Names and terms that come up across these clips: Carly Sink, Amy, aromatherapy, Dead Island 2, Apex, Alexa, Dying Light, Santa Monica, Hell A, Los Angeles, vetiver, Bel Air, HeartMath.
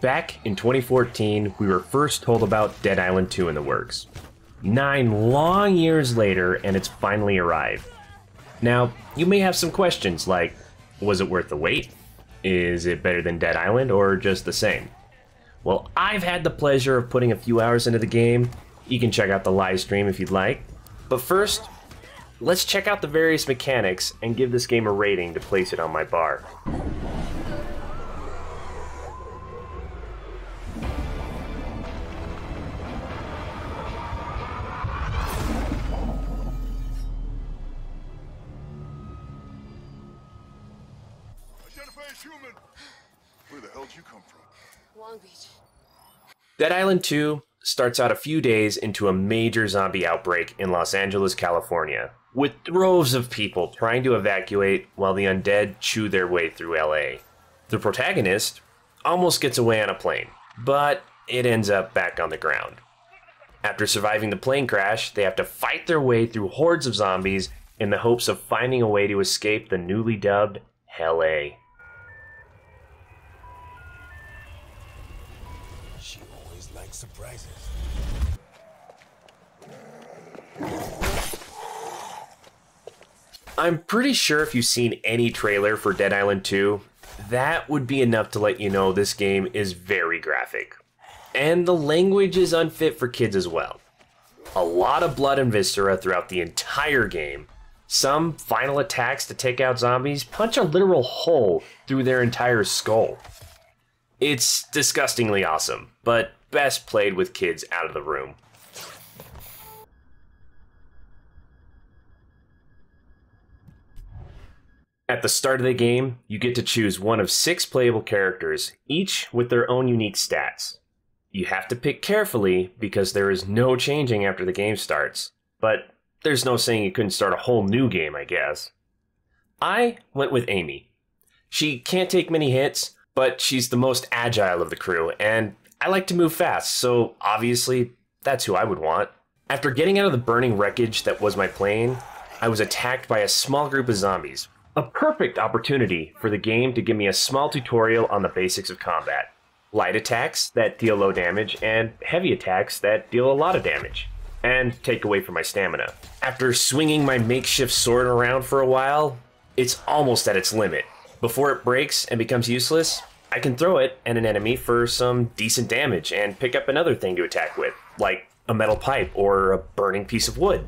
Back in 2014, we were first told about Dead Island 2 in the works. 9 long years later, and it's finally arrived. Now, you may have some questions like, was it worth the wait? Is it better than Dead Island, or just the same? Well, I've had the pleasure of putting a few hours into the game. You can check out the live stream if you'd like. But first, let's check out the various mechanics and give this game a rating to place it on my bar. Where the hell did you come from? Long Beach. Dead Island 2 starts out a few days into a major zombie outbreak in Los Angeles, California, with droves of people trying to evacuate while the undead chew their way through LA. The protagonist almost gets away on a plane, but it ends up back on the ground. After surviving the plane crash, they have to fight their way through hordes of zombies in the hopes of finding a way to escape the newly dubbed Hell A. Surprises. I'm pretty sure if you've seen any trailer for Dead Island 2, that would be enough to let you know this game is very graphic. And the language is unfit for kids as well. A lot of blood and viscera throughout the entire game. Some final attacks to take out zombies punch a literal hole through their entire skull. It's disgustingly awesome, but best played with kids out of the room. At the start of the game, you get to choose one of 6 playable characters, each with their own unique stats. You have to pick carefully because there is no changing after the game starts, but there's no saying you couldn't start a whole new game, I guess. I went with Amy. She can't take many hits, but she's the most agile of the crew, and I like to move fast, so obviously that's who I would want. After getting out of the burning wreckage that was my plane, I was attacked by a small group of zombies. A perfect opportunity for the game to give me a small tutorial on the basics of combat. Light attacks that deal low damage and heavy attacks that deal a lot of damage and take away from my stamina. After swinging my makeshift sword around for a while, it's almost at its limit. Before it breaks and becomes useless, I can throw it at an enemy for some decent damage and pick up another thing to attack with, like a metal pipe or a burning piece of wood.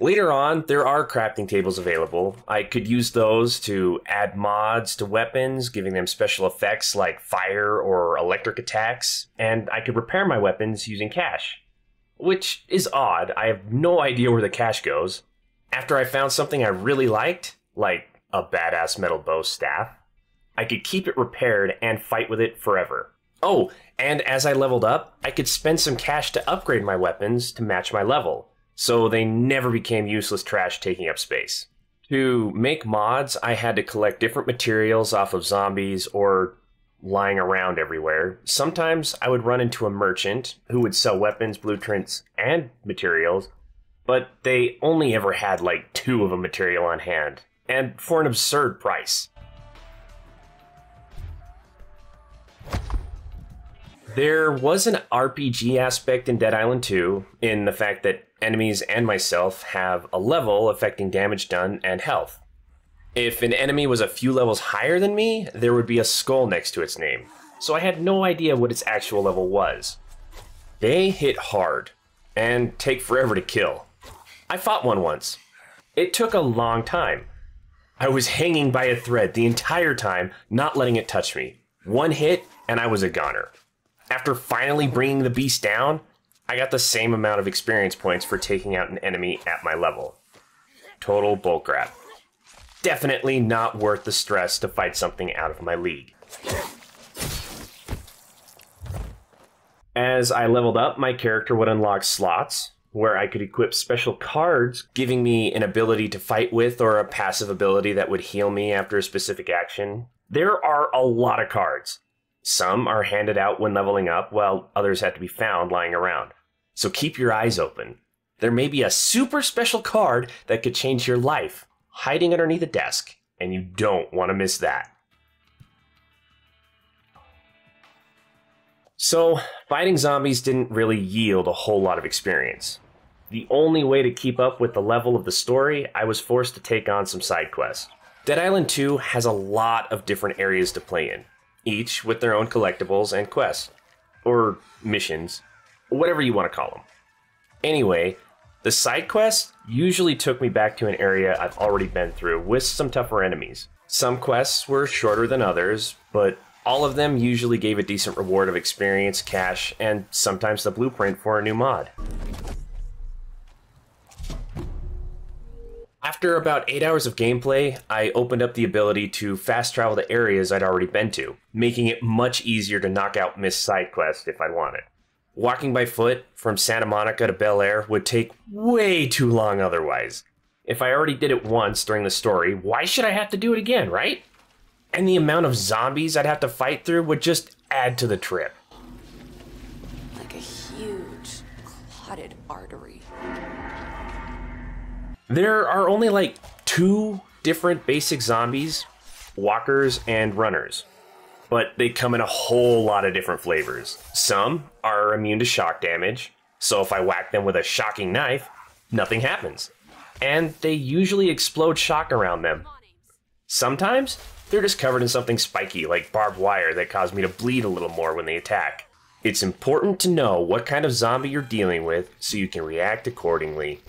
Later on, there are crafting tables available. I could use those to add mods to weapons, giving them special effects like fire or electric attacks, and I could repair my weapons using cash. Which is odd, I have no idea where the cash goes. After I found something I really liked, like a badass metal bow staff, I could keep it repaired and fight with it forever. Oh, and as I leveled up, I could spend some cash to upgrade my weapons to match my level, so they never became useless trash taking up space. To make mods, I had to collect different materials off of zombies or lying around everywhere. Sometimes I would run into a merchant who would sell weapons, blueprints, and materials, but they only ever had like 2 of a material on hand, and for an absurd price. There was an RPG aspect in Dead Island 2, in the fact that enemies and myself have a level affecting damage done and health. If an enemy was a few levels higher than me, there would be a skull next to its name, so I had no idea what its actual level was. They hit hard, and take forever to kill. I fought one once. It took a long time. I was hanging by a thread the entire time, not letting it touch me. One hit, and I was a goner. After finally bringing the beast down, I got the same amount of experience points for taking out an enemy at my level. Total bullcrap. Definitely not worth the stress to fight something out of my league. As I leveled up, my character would unlock slots, where I could equip special cards, giving me an ability to fight with or a passive ability that would heal me after a specific action. There are a lot of cards. Some are handed out when leveling up, while others have to be found lying around. So keep your eyes open. There may be a super special card that could change your life, hiding underneath a desk, and you don't want to miss that. So, fighting zombies didn't really yield a whole lot of experience. The only way to keep up with the level of the story, I was forced to take on some side quests. Dead Island 2 has a lot of different areas to play in, each with their own collectibles and quests, or missions, whatever you want to call them. Anyway, the side quests usually took me back to an area I've already been through with some tougher enemies. Some quests were shorter than others, but all of them usually gave a decent reward of experience, cash, and sometimes the blueprint for a new mod. After about 8 hours of gameplay, I opened up the ability to fast travel to areas I'd already been to, making it much easier to knock out missed side quests if I wanted. Walking by foot from Santa Monica to Bel Air would take way too long otherwise. If I already did it once during the story, why should I have to do it again, right? And the amount of zombies I'd have to fight through would just add to the trip. Like a huge, clotted artery. There are only like 2 different basic zombies, walkers and runners, but they come in a whole lot of different flavors. Some are immune to shock damage, so if I whack them with a shocking knife, nothing happens. And they usually explode shock around them. Sometimes, they're just covered in something spiky like barbed wire that caused me to bleed a little more when they attack. It's important to know what kind of zombie you're dealing with so you can react accordingly.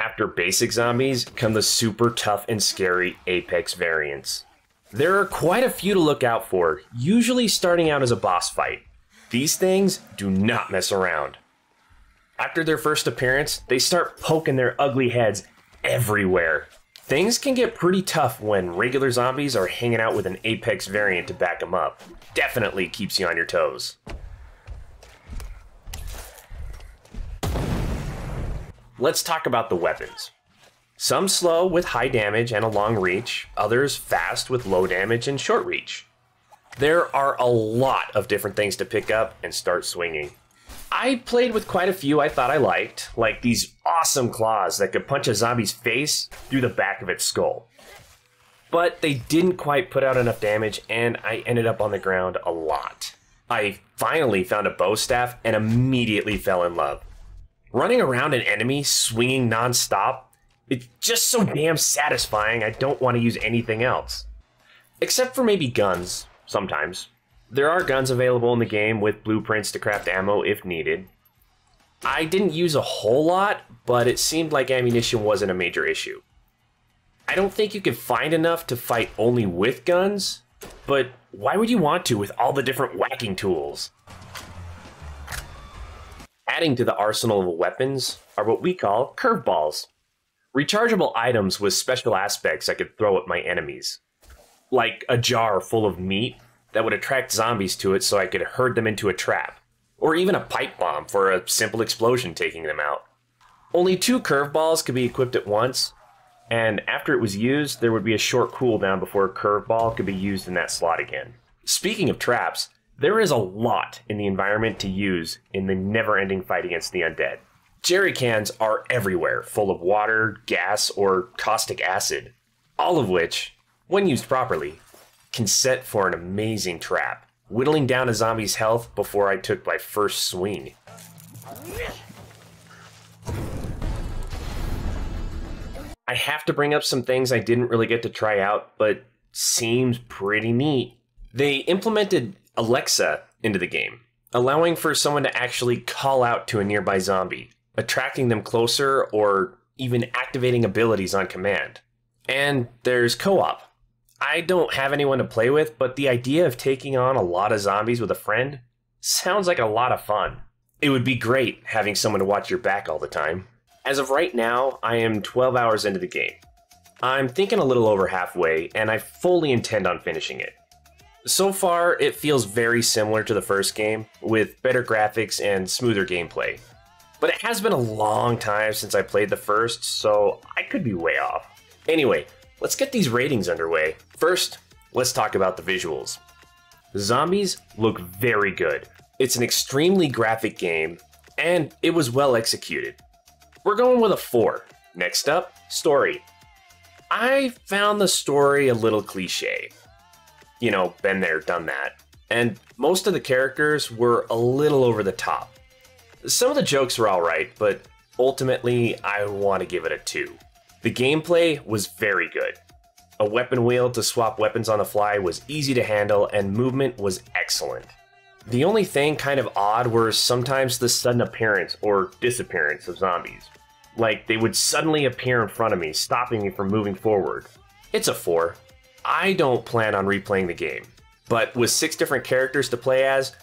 After basic zombies come the super tough and scary Apex variants. There are quite a few to look out for, usually starting out as a boss fight. These things do not mess around. After their first appearance, they start poking their ugly heads everywhere. Things can get pretty tough when regular zombies are hanging out with an Apex variant to back them up. Definitely keeps you on your toes. Let's talk about the weapons. Some slow with high damage and a long reach, others fast with low damage and short reach. There are a lot of different things to pick up and start swinging. I played with quite a few I thought I liked, like these awesome claws that could punch a zombie's face through the back of its skull. But they didn't quite put out enough damage and I ended up on the ground a lot. I finally found a bow staff and immediately fell in love. Running around an enemy, swinging non-stop, it's just so damn satisfying I don't want to use anything else. Except for maybe guns, sometimes. There are guns available in the game with blueprints to craft ammo if needed. I didn't use a whole lot, but it seemed like ammunition wasn't a major issue. I don't think you could find enough to fight only with guns, but why would you want to with all the different whacking tools? Adding to the arsenal of weapons are what we call curveballs. Rechargeable items with special aspects I could throw at my enemies. Like a jar full of meat that would attract zombies to it so I could herd them into a trap, or even a pipe bomb for a simple explosion taking them out. Only 2 curveballs could be equipped at once, and after it was used, there would be a short cooldown before a curveball could be used in that slot again. Speaking of traps, there is a lot in the environment to use in the never-ending fight against the undead. Jerry cans are everywhere, full of water, gas, or caustic acid, all of which, when used properly, can set for an amazing trap, whittling down a zombie's health before I took my first swing. I have to bring up some things I didn't really get to try out, but seems pretty neat. They implemented Alexa into the game, allowing for someone to actually call out to a nearby zombie, attracting them closer or even activating abilities on command. And there's co-op. I don't have anyone to play with, but the idea of taking on a lot of zombies with a friend sounds like a lot of fun. It would be great having someone to watch your back all the time. As of right now, I am 12 hours into the game. I'm thinking a little over halfway, and I fully intend on finishing it. So far, it feels very similar to the first game, with better graphics and smoother gameplay. But it has been a long time since I played the first, so I could be way off. Anyway, let's get these ratings underway. First, let's talk about the visuals. The zombies look very good. It's an extremely graphic game, and it was well executed. We're going with a 4. Next up, story. I found the story a little cliche. You know, been there, done that. And most of the characters were a little over the top. Some of the jokes were alright, but ultimately I want to give it a 2. The gameplay was very good. A weapon wheel to swap weapons on the fly was easy to handle and movement was excellent. The only thing kind of odd were sometimes the sudden appearance or disappearance of zombies. Like, they would suddenly appear in front of me, stopping me from moving forward. It's a 4. I don't plan on replaying the game, but with 6 different characters to play as,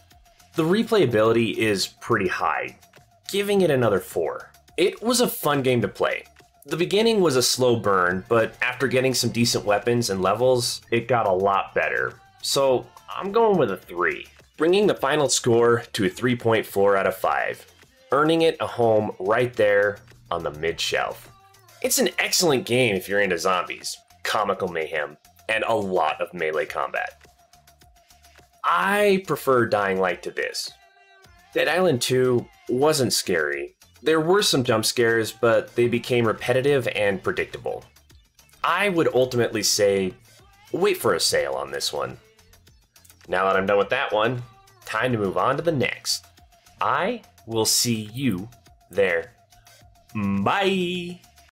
the replayability is pretty high, giving it another 4. It was a fun game to play. The beginning was a slow burn, but after getting some decent weapons and levels, it got a lot better. So I'm going with a 3, bringing the final score to a 3.4 out of 5, earning it a home right there on the mid-shelf. It's an excellent game if you're into zombies, comical mayhem, and a lot of melee combat. I prefer Dying Light to this. Dead Island 2 wasn't scary. There were some jump scares, but they became repetitive and predictable. I would ultimately say, wait for a sale on this one. Now that I'm done with that one, time to move on to the next. I will see you there. Bye!